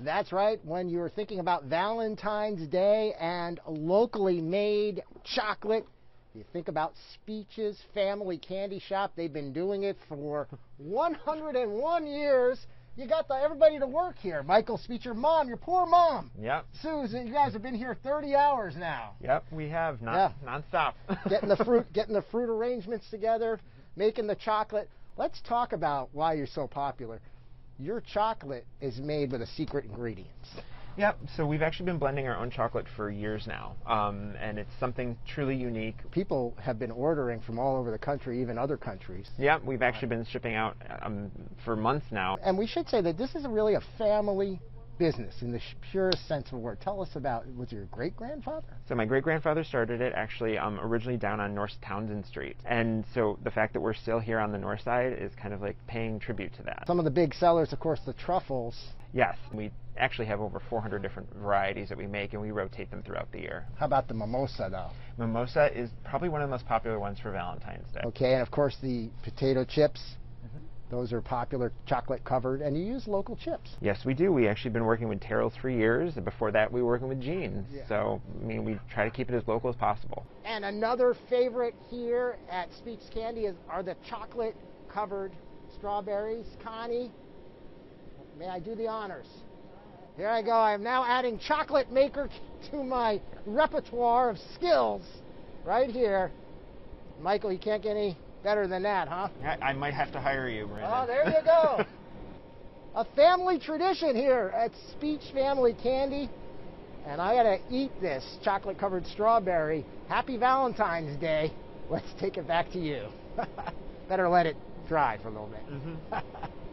That's right. When you're thinking about Valentine's Day and locally made chocolate, you think about Speach's Family Candy Shoppe. They've been doing it for 101 years. You got everybody to work here. Michael Speach, your mom, your poor mom. Yep. Susan, you guys have been here 30 hours now. Yep, we have, nonstop. Getting the fruit arrangements together, making the chocolate. Let's talk about why you're so popular. Your chocolate is made with a secret ingredient. Yep, so we've actually been blending our own chocolate for years now, and it's something truly unique. People have been ordering from all over the country, even other countries. Yep, we've actually been shipping out for months now. And we should say that this is really a family business in the purest sense of the word. Tell us about, was your great-grandfather? So my great-grandfather started it actually originally down on North Townsend Street. And so the fact that we're still here on the north side is kind of like paying tribute to that. Some of the big sellers, of course, the truffles. Yes, we actually have over 400 different varieties that we make, and we rotate them throughout the year. How about the mimosa, though? Mimosa is probably one of the most popular ones for Valentine's Day. Okay, and of course the potato chips. Those are popular, chocolate covered, and you use local chips. Yes, we do. We actually been working with Terrell 3 years, and before that we were working with Jean. Yeah. So, I mean, we try to keep it as local as possible. And another favorite here at Speach Candy are the chocolate covered strawberries. Connie, may I do the honors? Here I go. I am now adding chocolate maker to my repertoire of skills right here. Michael, you can't get any better than that, huh? I might have to hire you, Brandon. Oh, there you go. A family tradition here at Speach Family Candy. And I gotta eat this chocolate-covered strawberry. Happy Valentine's Day. Let's take it back to you. Better let it dry for a little bit. Mm-hmm.